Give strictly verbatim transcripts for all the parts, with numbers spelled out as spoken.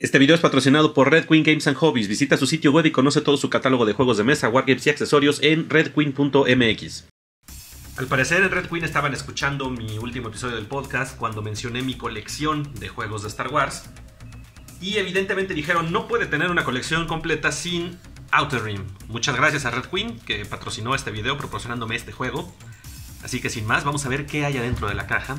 Este video es patrocinado por Red Queen Games and Hobbies. Visita su sitio web y conoce todo su catálogo de juegos de mesa, wargames y accesorios en red queen punto m x. Al parecer en Red Queen estaban escuchando mi último episodio del podcast cuando mencioné mi colección de juegos de Star Wars. Y evidentemente dijeron, no puede tener una colección completa sin Outer Rim. Muchas gracias a Red Queen que patrocinó este video proporcionándome este juego. Así que sin más, vamos a ver qué hay adentro de la caja.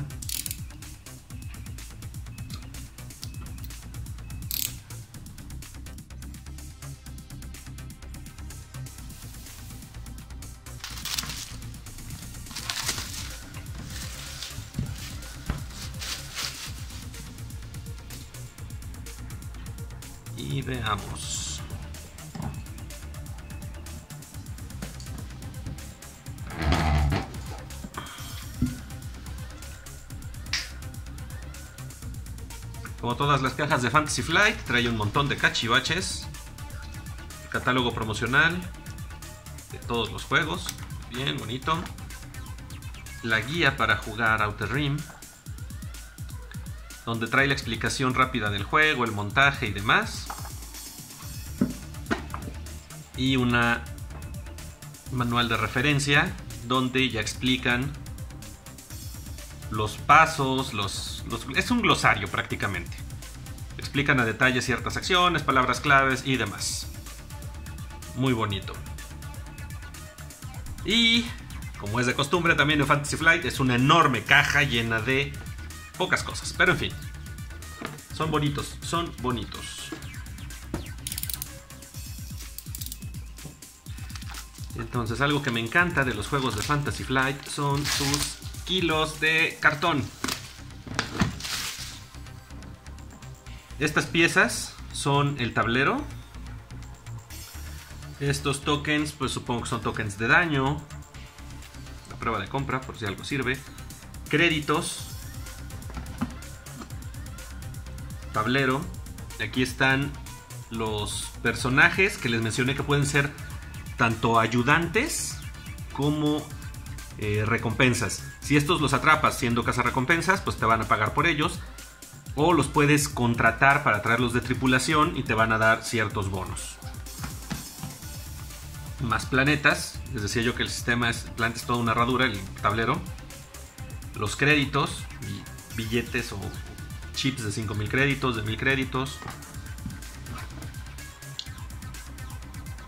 Y veamos. Como todas las cajas de Fantasy Flight, trae un montón de cachivaches. El catálogo promocional de todos los juegos. Bien, bonito. La guía para jugar Outer Rim, donde trae la explicación rápida del juego, el montaje y demás. Y una manual de referencia donde ya explican los pasos, los, los, es un glosario prácticamente. Explican a detalle ciertas acciones, palabras claves y demás. Muy bonito. Y como es de costumbre también en Fantasy Flight, es una enorme caja llena de pocas cosas, pero en fin, son bonitos, son bonitos. Entonces, algo que me encanta de los juegos de Fantasy Flight son sus kilos de cartón. Estas piezas son el tablero. Estos tokens, pues supongo que son tokens de daño. La prueba de compra, por si algo sirve. Créditos. Tablero. Aquí están los personajes que les mencioné que pueden ser tanto ayudantes como eh, recompensas. Si estos los atrapas siendo cazarrecompensas, pues te van a pagar por ellos. O los puedes contratar para traerlos de tripulación y te van a dar ciertos bonos. Más planetas. Les decía yo que el sistema es, es toda una herradura, el tablero. Los créditos, billetes o chips de cinco mil créditos, de mil créditos.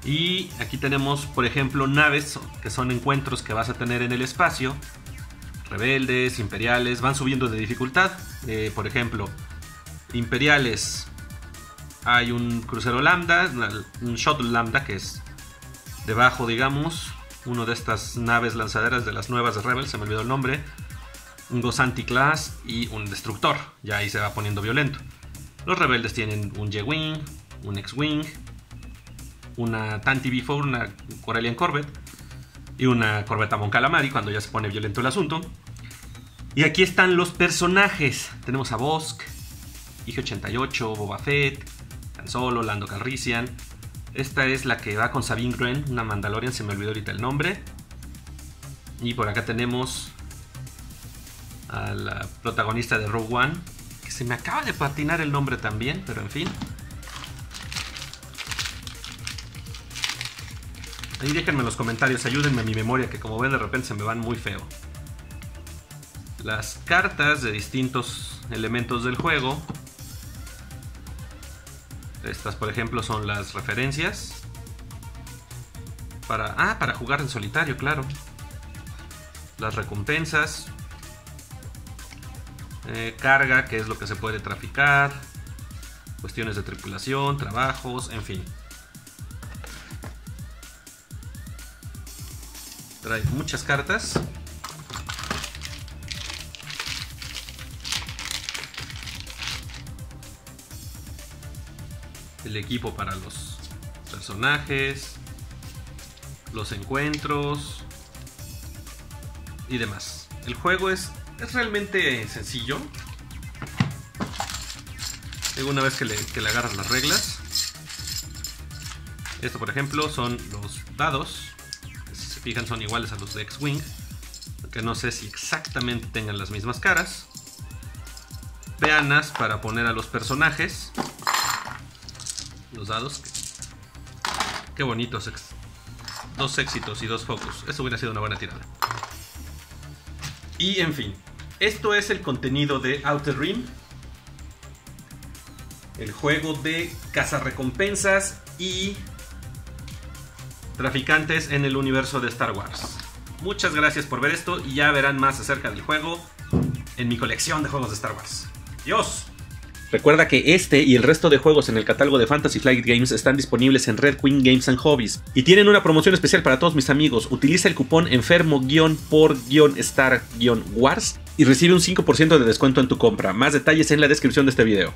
Y aquí tenemos, por ejemplo, naves que son encuentros que vas a tener en el espacio. Rebeldes, imperiales, van subiendo de dificultad. Eh, por ejemplo, imperiales. Hay un crucero lambda, un shuttle lambda que es debajo, digamos, uno de estas naves lanzaderas de las nuevas de Rebel, se me olvidó el nombre. Un Gozanti Class y un destructor. Ya ahí se va poniendo violento. Los rebeldes tienen un J-Wing, un X-Wing, una Tantive cuatro, una Corellian Corvette y una corbeta Mon Calamari, cuando ya se pone violento el asunto. Y aquí están los personajes. Tenemos a Bosk, I G ochenta y ocho, Boba Fett, Han Solo, Lando Calrissian. Esta es la que va con Sabine Wren, una Mandalorian, se me olvidó ahorita el nombre. Y por acá tenemos a la protagonista de Rogue One, que se me acaba de patinar el nombre también, pero en fin. Ahí déjenme en los comentarios, ayúdenme a mi memoria, que como ven de repente se me van muy feo. Las cartas de distintos elementos del juego. Estas, por ejemplo, son las referencias. Para, ah, para jugar en solitario, claro. Las recompensas. Eh, carga, que es lo que se puede traficar, cuestiones de tripulación, trabajos, en fin. Trae muchas cartas. El equipo para los personajes, los encuentros y demás. El juego es... es realmente sencillo. Digo, una vez que le, que le agarras las reglas. Esto, por ejemplo, son los dados. Si se fijan, son iguales a los de X-Wing. Aunque no sé si exactamente tengan las mismas caras. Peanas para poner a los personajes. los dados. Qué bonitos. Dos éxitos y dos focus. Eso hubiera sido una buena tirada. Y en fin, esto es el contenido de Outer Rim, el juego de cazarrecompensas y traficantes en el universo de Star Wars. Muchas gracias por ver esto y ya verán más acerca del juego en mi colección de juegos de Star Wars. ¡Adiós! Recuerda que este y el resto de juegos en el catálogo de Fantasy Flight Games están disponibles en Red Queen Games and Hobbies. Y tienen una promoción especial para todos mis amigos. Utiliza el cupón enfermo por star wars y recibe un cinco por ciento de descuento en tu compra. Más detalles en la descripción de este video.